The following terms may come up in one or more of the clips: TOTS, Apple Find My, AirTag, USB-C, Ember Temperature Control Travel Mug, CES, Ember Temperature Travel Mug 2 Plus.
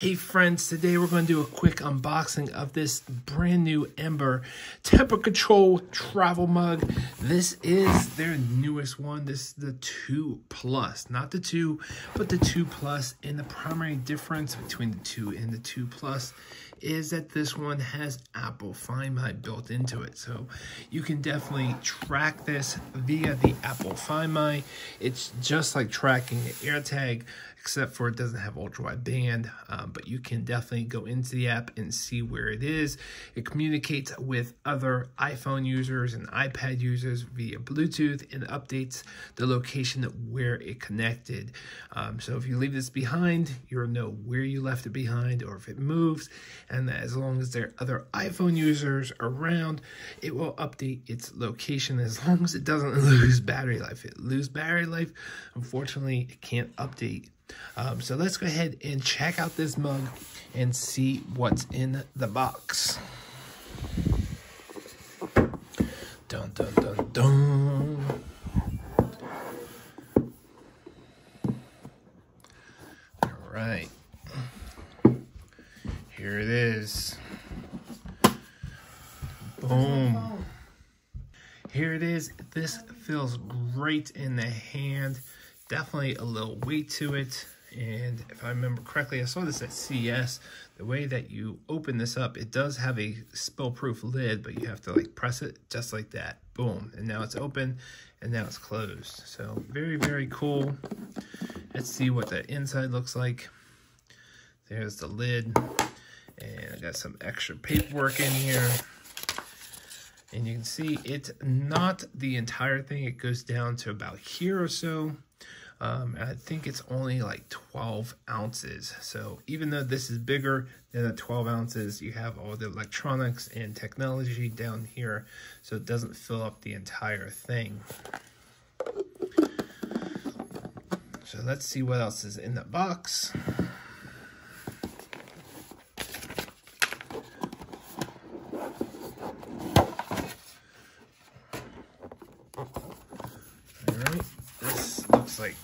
Hey friends, today we're going to do a quick unboxing of this brand new Ember Temperature Control Travel Mug. This is their newest one. This is the 2 Plus, not the 2, but the 2 Plus. And the primary difference between the 2 and the 2 Plus is that this one has Apple Find My built into it. So you can definitely track this via the Apple Find My. It's just like tracking the AirTag, except for it doesn't have ultra-wide band. But you can definitely go into the app and see where it is. It communicates with other iPhone users and iPad users via Bluetooth and updates the location where it connected. So if you leave this behind, you'll know where you left it behind or if it moves. And as long as there are other iPhone users around, it will update its location as long as it doesn't lose battery life. If it loses battery life, unfortunately, it can't update. So let's go ahead and check out this mug and see what's in the box. Dun, dun, dun, dun. All right. Here it is. Boom. Here it is. This feels great in the hand. Definitely a little weight to it, and if I remember correctly, I saw this at CES, the way that you open this up, it does have a spill-proof lid, but you have to like press it just like that. Boom, and now it's open, and now it's closed. So very, very cool. Let's see what the inside looks like. There's the lid, and I got some extra paperwork in here. And you can see it's not the entire thing. It goes down to about here or so. And I think it's only like 12 ounces. So even though this is bigger than the 12 ounces, you have all the electronics and technology down here. So it doesn't fill up the entire thing. So let's see what else is in the box.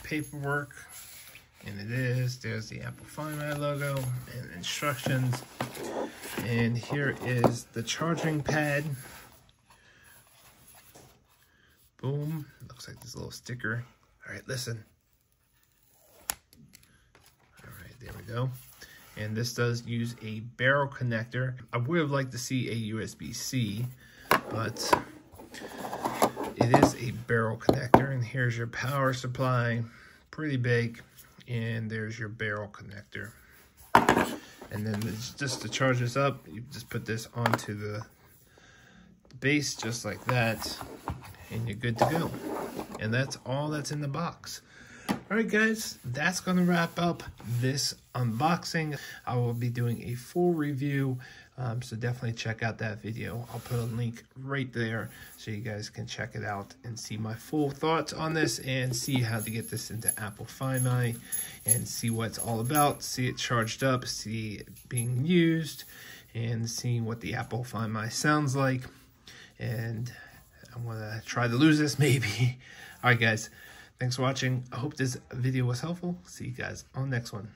Paperwork, and it is. There's the Apple Find My logo and instructions, and here is the charging pad. Boom, looks like this little sticker. All right, listen. All right, there we go. And this does use a barrel connector. I would have liked to see a USB-C, but it is a barrel connector, and here's your power supply, pretty big, and there's your barrel connector. And then just to charge this up, you just put this onto the base just like that, and you're good to go. And that's all that's in the box. All right, guys, that's going to wrap up this unboxing. I will be doing a full review, so definitely check out that video. I'll put a link right there so you guys can check it out and see my full thoughts on this and see how to get this into Apple Find My and see what it's all about, see it charged up, see it being used, and seeing what the Apple Find My sounds like. And I'm going to try to lose this maybe. All right, guys. Thanks for watching. I hope this video was helpful. See you guys on the next one.